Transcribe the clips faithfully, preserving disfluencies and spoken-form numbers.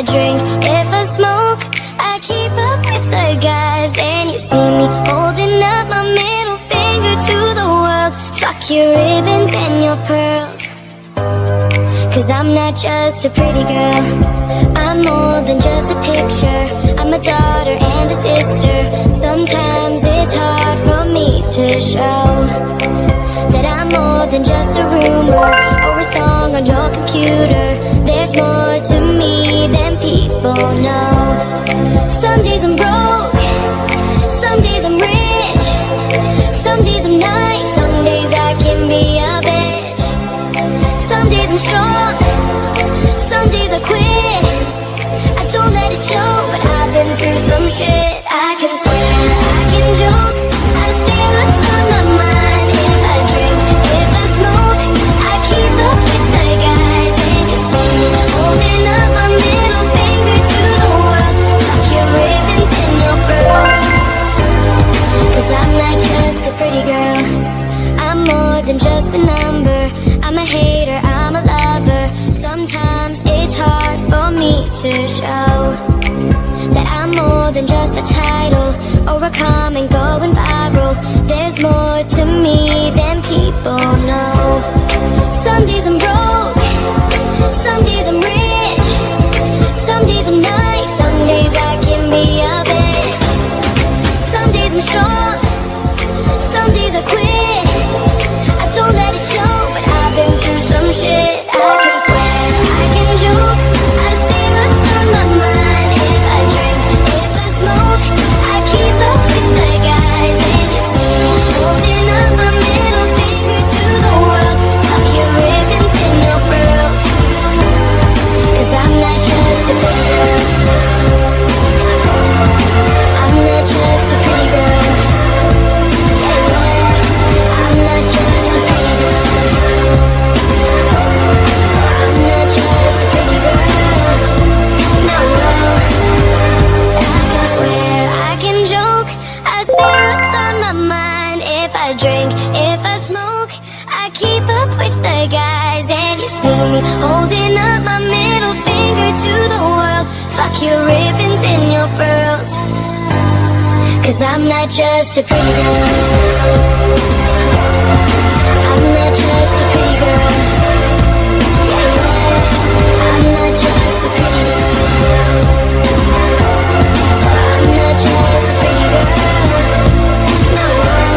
I drink, if I smoke, I keep up with the guys. And you see me holding up my middle finger to the world. Fuck your ribbons and your pearls, 'cause I'm not just a pretty girl, I'm more than just a picture. I'm a daughter and a sister. Sometimes it's hard for me to show that I'm more than just a rumor or a song on your computer. There's more to me than people know. Some days I'm broke, some days I'm rich, some days I'm nice, some days I can be a bitch. Some days I'm strong, some days I quit. I don't let it show, but I've been through some shit. I can swear, I can joke, I say what's on my mind. Holding up my middle finger to the world. Fuck your ribbons and your pearls, 'cause I'm not just a pretty girl, I'm more than just a number. I'm a hater, I'm a lover. Sometimes it's hard for me to show that I'm more than just a title or a comment going viral. There's more to me than people know. Some days I'm broke, some days I'm rich, some days I'm nice, some days I can be a bitch. Some days I'm strong, some days I quit. I don't let it show, but I've been through some shit. I can swear, I can joke, I say what's on my mind. If I drink, if I smoke, I keep up with the guys. And you see me holding up my middle finger to the world. Fuck your ribbons and your pearls, 'cause I'm not just a pretty girl, I'm not just a pretty girl, yeah, I'm not just a pretty girl, I'm not just a pretty girl, no, girl. I can swear, I can joke, I say what's on my mind. If I drink, if I smoke, I keep up with the guys. And you see me holding up my middle finger to the world. Fuck your ribbons and your pearls, 'cause I'm not just a pretty girl, I'm not just a pretty girl, yeah, yeah. I'm not just a pretty girl, I'm not just a pretty girl, no, girl.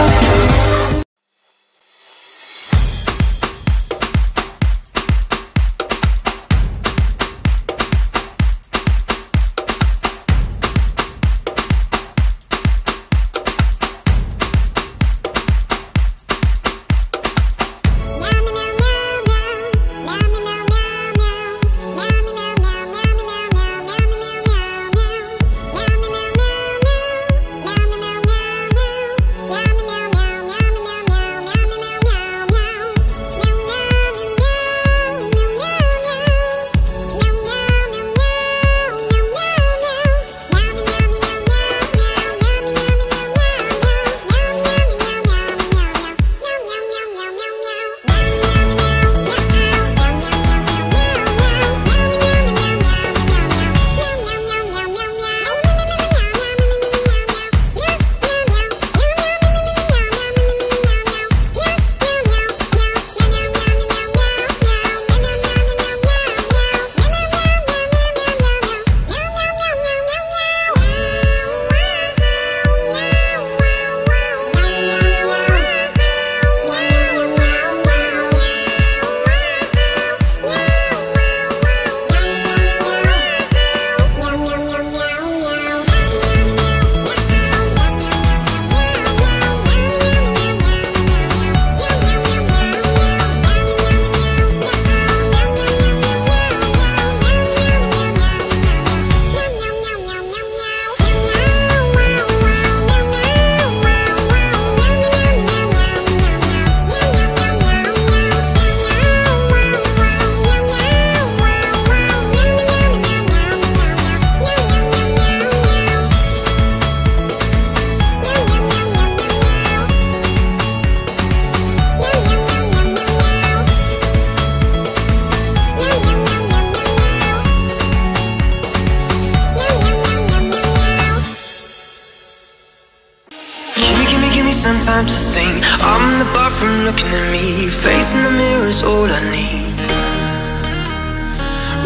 need some time to think. I'm in the bathroom looking at me. Facing the mirror is all I need.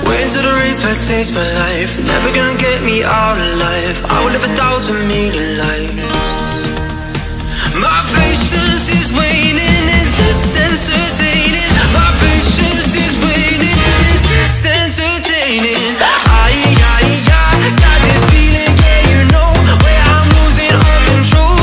Wait till the reaper takes my life. Never gonna get me out alive. I will live a thousand million lives. My patience is waning. Is this entertaining? My patience is waning. Is this entertaining? Aye, aye, aye. Got this feeling, yeah, you know, where I'm losing all control.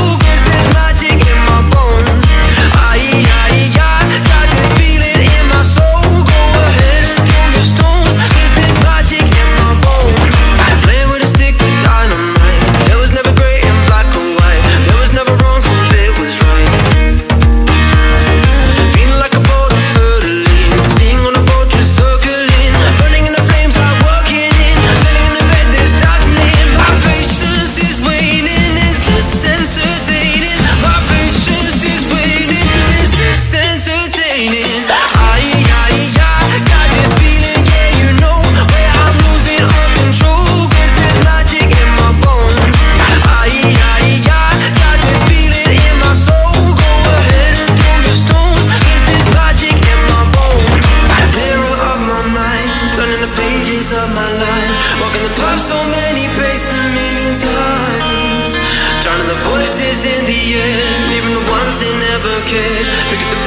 Voices in the air, even the ones that never cared.